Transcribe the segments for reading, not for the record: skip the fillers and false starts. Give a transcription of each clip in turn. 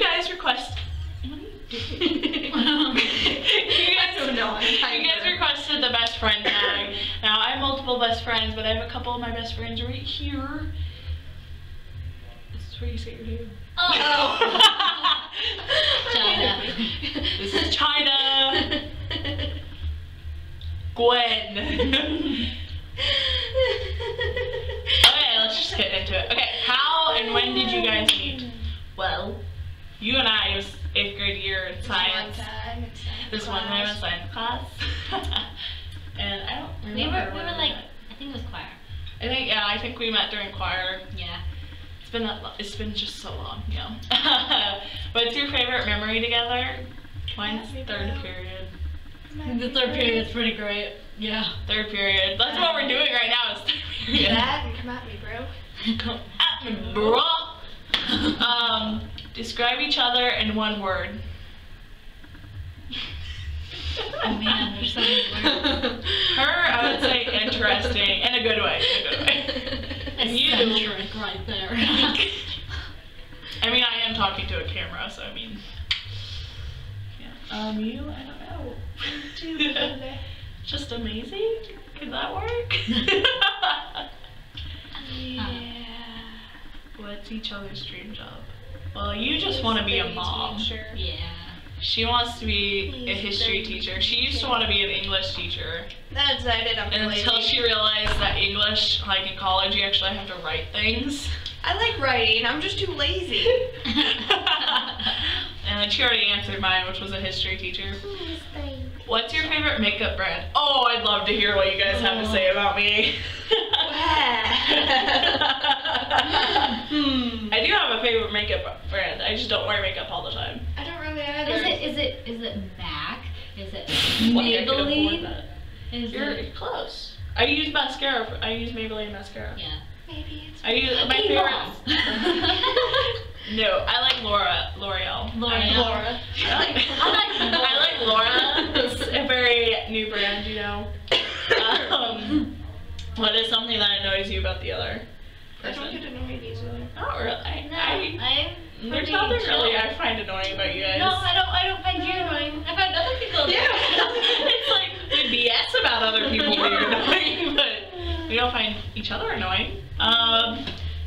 you guys requested. What are you doing? You guys requested the best friend tag. Now I have multiple best friends, but I have a couple of my best friends right here. This is where you say your name. Oh. Chyna. This is Chyna. Gwen. Okay, let's just get into it. Okay, how and when did you guys meet? Well, you and I, it was 8th grade year in science. This one time in science class. And I don't remember. We were like, I think it was choir. I think we met during choir. Yeah. It's been just so long, you know. What's your favorite memory together? Mine's third period. The third period's pretty great. Yeah. Third period. That's what we're doing right now is third period. Yeah, come at me, bro. Come at me, bro. Describe each other in one word. I mean, there's so many words. Her, I would say interesting. In a good way. In a good way. And you. Eccentric right there. I mean, I am talking to a camera, so I mean. Yeah. You? I don't know. Just amazing? Could that work? Yeah. What's each other's dream job? Well, you just want to be a mom. Teacher. Yeah. She wants to be a history teacher. She used to want to be an English teacher. That's I did. Until she realized that English, like in college, you actually have to write things. I like writing. I'm just too lazy. And she already answered mine, which was a history teacher. What's your favorite makeup brand? Oh, I'd love to hear what you guys have to say about me. I do have a favorite makeup brand. I just don't wear makeup all the time. I don't really either. Is it MAC? Is it Maybelline? You're close. I use Maybelline mascara. Yeah. Maybe it's my favorite. No, I like L'Oreal. Laura. I like Laura. It's a very new brand, you know. What is something that annoys you about the other person? I don't get annoyed easily. Oh, really? I find annoying about you guys. No, I don't find you annoying. I find other people annoying. Yeah. It's like we BS about other people being annoying, but we don't find each other annoying.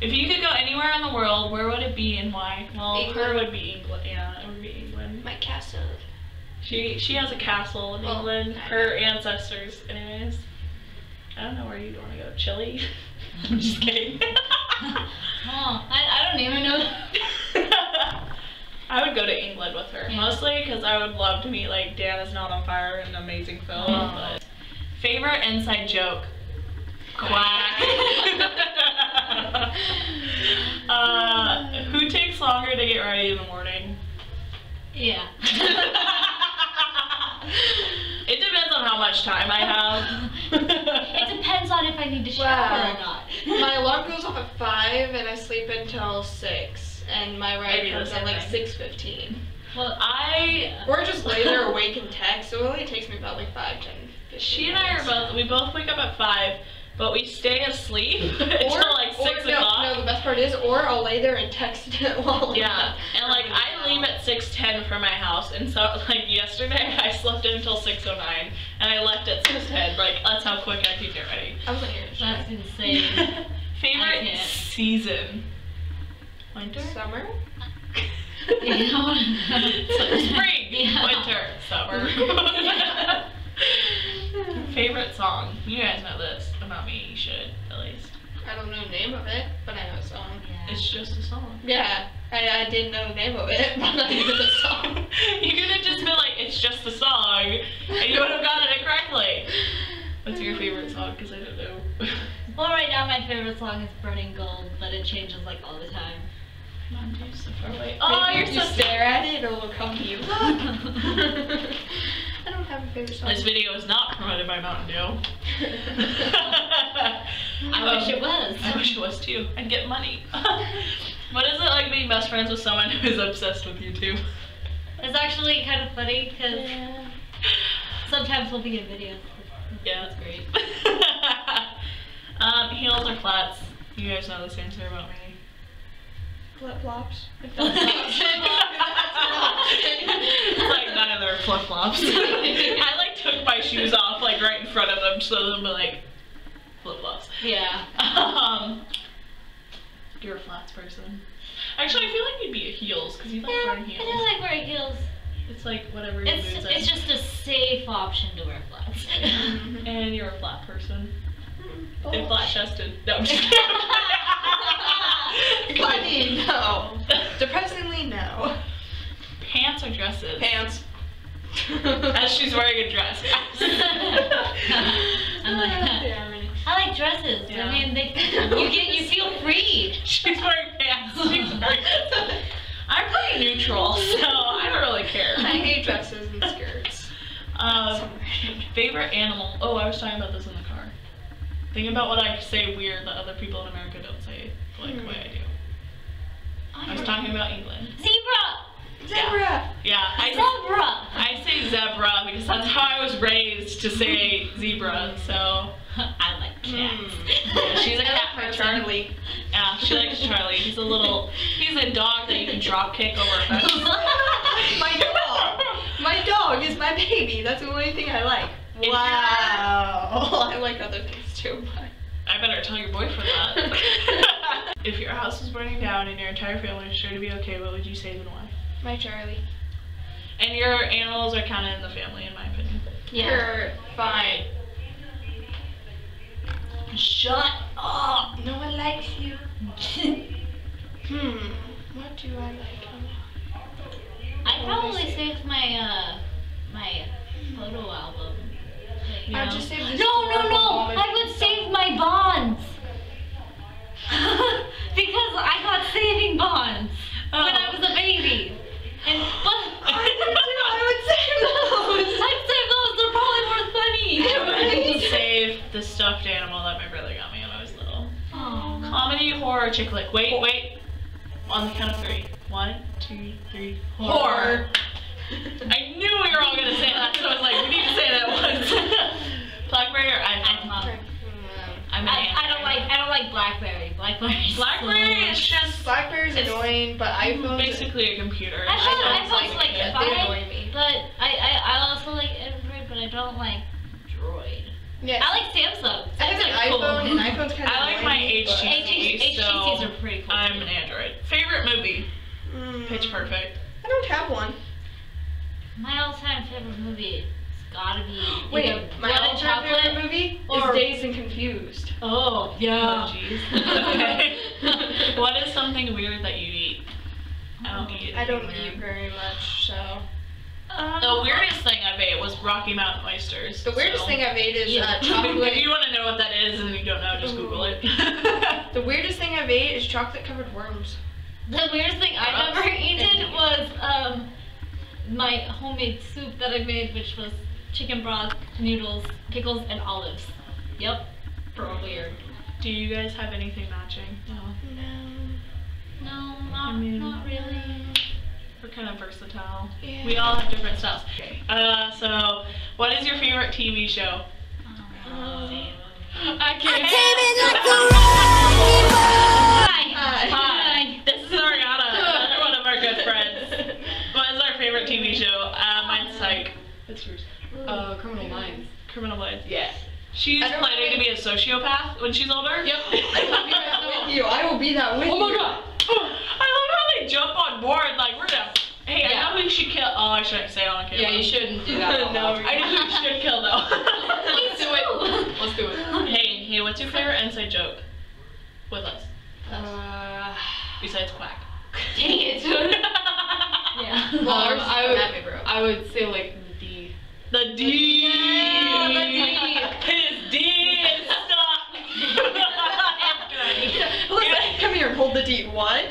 If you could go anywhere in the world, where would it be and why? Well, England. Her would be England. Yeah, it would be England. My castle. She has a castle in England. Her ancestors, anyways. I don't know where you'd want to go. Chile? I'm just kidding. I don't even know. I would go to England with her. Yeah. Mostly because I would love to meet, like, Dan Is Not on Fire, an amazing film. Oh. But favorite inside joke? Quack. Who takes longer to get ready in the morning? Yeah. It depends on how much time I have. It depends on if I need to shower or not. My alarm goes off at 5 and I sleep until 6, and my ride comes at like 6:15. Well, or just lay there awake and text. So it only takes me about like 5, 10, 15. She and I both wake up at 5. But we stay asleep until like 6 o'clock. No, the best part is, or I'll lay there and text it while and like I leave at 6:10 for my house, and so like yesterday I slept in until 6:09, and I left at 6:10. Like that's how quick I can get ready. I was like, that's insane. Favorite season? Winter, summer. Spring, winter, summer. Favorite song? You guys know this about me, you should, at least. I don't know the name of it, but I know the song. Yeah. It's just a song. Yeah, I didn't know the name of it, but I knew the song. You could have just been like, it's just a song, and you would have gotten it correctly. What's your favorite song? Because I don't know. Well, right now my favorite song is Burning Gold, but it changes like all the time. Mom, you're so far away. Oh, you're so stare at it, or it'll come to you. I don't have a favorite song. This video is not promoted by Mountain Dew. I wish it was. I wish it was too. I'd get money. What is it like being best friends with someone who is obsessed with you too? It's actually kind of funny because sometimes we'll be in videos. Yeah, that's great. Heels or flats? You guys know this answer about me. Flip flops. their flip-flops. I like took my shoes off like right in front of them so they'll be like flip-flops. Yeah. You're a flats person. Actually, I feel like you'd be at heels because you like wearing heels. I do like wearing heels. It's like whatever you do. It's just a safe option to wear flats. And you're a flat person. Oh. And flat-chested. No, I'm just kidding. Funny, no. Depressingly, no. Pants or dresses? Pants. As she's wearing a dress. I'm like, I like dresses. Yeah. I mean, you feel free. She's wearing pants. She's wearing pants. I'm pretty neutral, so I don't really care. I hate dresses and skirts. Favorite animal? Oh, I was talking about this in the car. Think about what I say weird that other people in America don't say like the way I do. I was talking about England. Zebra! Zebra! Yeah. I say zebra because that's how I was raised to say zebra, so I like cats. Yeah, she's a cat person. Charlie. Yeah, she likes Charlie. He's a dog that you can drop kick over a fence. My dog is my baby. That's the only thing I like. Wow. I like other things too, but I better tell your boyfriend that. If your house was burning down and your entire family was sure to be okay, what would you save and why? My Charlie. And your animals are kind of in the family, in my opinion. Yeah. You're fine. Shut up! No one likes you. What do I like? I'd probably save my photo album. I'd just save this. No! I would save my bonds. Because I got saving bonds when I was a baby. And the stuffed animal that my brother got me when I was little. Aww. Comedy, horror, chick flick. Wait. On the count of three. 1, 2, 3. Horror. I knew we were all gonna say that, so I was like, we need to say that once. Blackberry or iPhone? I don't like Blackberry. Blackberry's annoying, but iPhone's basically a computer. iPhone's like fine, but I also like Android, but I don't like Droid. Yes. I like Samsung. I have an iPhone, and iPhone's kind of like my HTC. HTCs are pretty cool. I'm an Android. Favorite movie? Pitch Perfect. I don't have one. My all-time favorite movie has got to be my all-time favorite movie is Dazed and Confused. Oh, yeah. Oh, jeez. What is something weird that you eat? I don't eat very much, so... the weirdest thing I've ate was Rocky Mountain oysters. The weirdest thing I've ate is chocolate. If you want to know what that is and you don't know, just Google it. The weirdest thing I've ate is chocolate-covered worms. The weirdest thing I've ever eaten was my homemade soup that I made, which was chicken broth, noodles, pickles, and olives. Yep. Real weird. Do you guys have anything matching? No, not really. We're kind of versatile. Yeah. We all have different styles. Okay. So what is your favorite TV show? Hi. This is Ariana, another one of our good friends. What is our favorite TV show? Mine's Psych. It's yours. Criminal Minds. Criminal Minds. Yeah. She's planning to be a sociopath when she's older. Yep. I will be that with you. I will be that with you. Oh my god. Jump on board, like we're done. Hey, I know who you should kill. Oh, I shouldn't say on camera. Yeah, you shouldn't do that. No, I know who you should kill though. Let's do it. Hey, what's your favorite inside joke with us? Besides quack. Dang it. Yeah. Well, I would say like the D. The D. Yeah, the D. His D is stuck. Listen, come here, hold the D. What?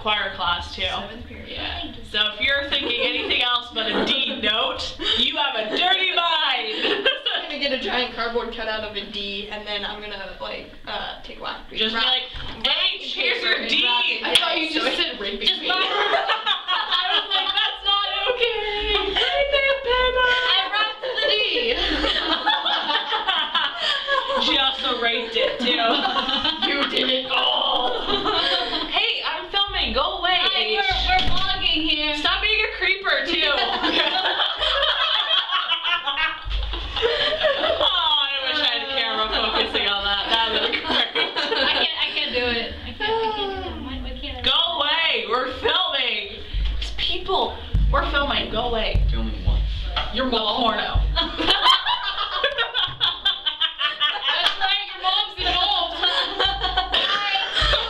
Choir class too. 7th period. Yeah. So if you're thinking anything else but a D note, you have a dirty mind. I'm gonna get a giant cardboard cutout of a D, and then I'm gonna like take one. Just be like, hey, here's your D. I thought you just said raping me. I was like, that's not okay. I wrapped the D. She also raped it. way. Tell me one. Your mom's porno. That's right, your mom's involved. I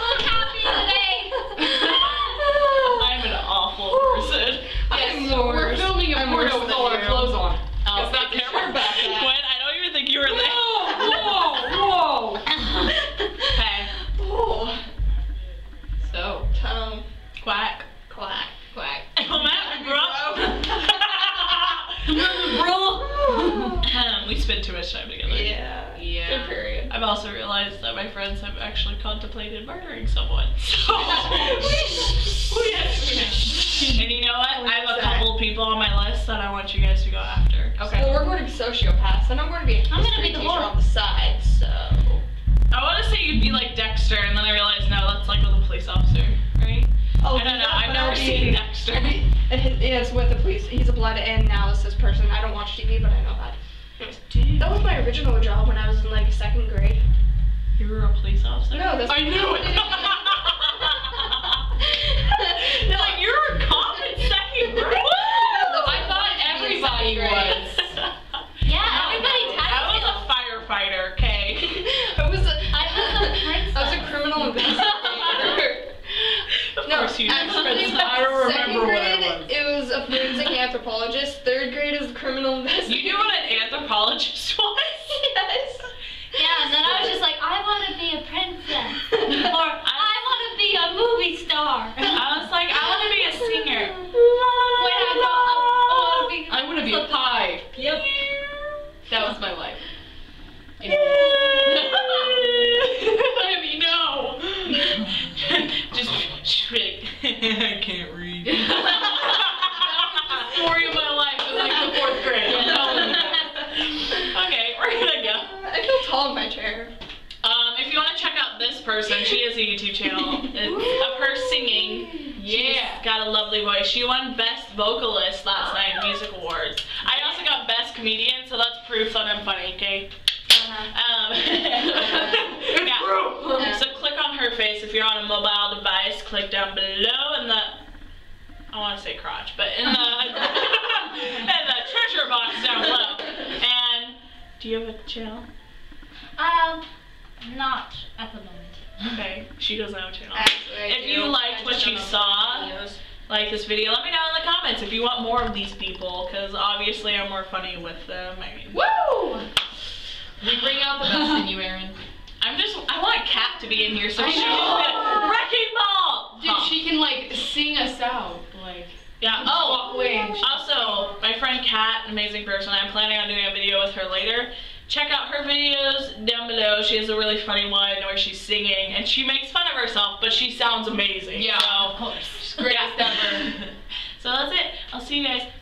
look happy today. I'm an awful person. Yes, we're filming a porno with all our clothes on. It's not the camera back. Gwen, I don't even think you were there. Whoa, whoa, whoa. Okay. Oh. So, quack. Quack, quack. Come at me, bro. Come at me, bro. We spend too much time together. Yeah. Yeah. Good period. I've also realized that my friends have actually contemplated murdering someone. So. And you know what? I have a couple people on my list that I want you guys to go after. Okay. Well, we're going to be sociopaths, and I'm going to be a teacher on the side, so. I want to say you'd be like Dexter, and then I realized, no, that's like with a police officer, right? Oh, I don't know. I've never seen Dexter. It's with the police. He's a blood analysis person. I don't watch TV, but I know that. Dude. That was my original job when I was in like 2nd grade. You were a police officer? No, that's. I knew it. No, like you're a cop in 2nd grade. I thought everybody was. Yeah, everybody. I was a firefighter. Okay. I was a criminal investigator. No, actually, I don't remember what it was. It was a forensic anthropologist. 3rd grade is criminal investigator. You knew what an anthropologist was? Yes. Yeah, and then I was just like, I want to be a princess. Or I want to be a movie star. I was like, I want to be a singer. When I grow up, I want to be a pie. Yep. That was my life. Anyway. I mean, no. Just shriek. I can't read. The story of my life was like the 4th grade. Okay, we're gonna go. I feel tall in my chair. If you want to check out this person, she has a YouTube channel of her singing. Yeah. She's got a lovely voice. She won Best Vocalist last night at Music Awards. I also got Best Comedian, so that's proof that I'm funny, okay? Yeah. So click on her face if you're on a mobile device. Click down below in the, I want to say crotch, but in the in the treasure box down below. And do you have a channel? Not at the moment. Okay, she doesn't have a channel. If you liked what you saw, like this video, let me know in the comments if you want more of these people, because obviously I'm more funny with them. I mean, woo! We bring out the best in you, Erin. I want Kat to be in here so she can wrecking ball! Dude, she can like sing us out. Like, yeah. Oh, also, my friend Kat, amazing person. I'm planning on doing a video with her later. Check out her videos down below. She has a really funny one where she's singing and she makes fun of herself, but she sounds amazing. Yeah, so, of course. She's greatest ever. So that's it. I'll see you guys